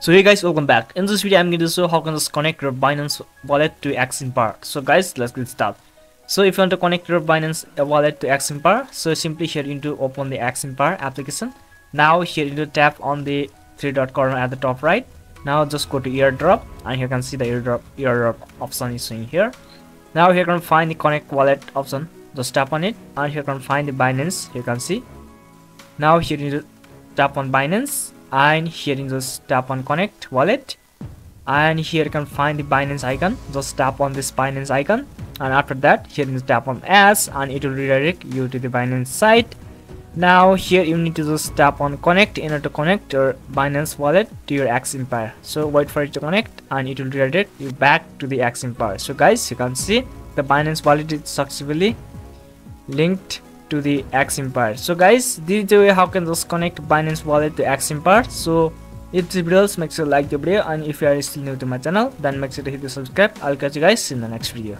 So hey guys, welcome back. In this video I'm going to show how can you connect your Binance wallet to X Empire. So guys, let's get started. So if you want to connect your Binance wallet to X Empire, so simply here you need to open the X Empire application. Now here you need to tap on the three dot corner at the top right. Now just go to airdrop, and here you can see the airdrop option is showing here. Now here you can find the connect wallet option. Just tap on it, and here you can find the Binance. Here you can see. Now here you need to tap on Binance. And here you just tap on connect wallet, and here you can find the Binance icon. Just tap on this Binance icon, and after that here you tap on as, and it will redirect you to the Binance site. Now here you need to just tap on connect in order to connect your Binance wallet to your X Empire. So wait for it to connect, and it will redirect you back to the X Empire. So guys, you can see the Binance wallet is successfully linked to the X Empire. So guys, this is the way how can just connect Binance wallet to X Empire. So if this video helps, make sure to like the video, and if you are still new to my channel, then make sure to hit the subscribe. I'll catch you guys in the next video.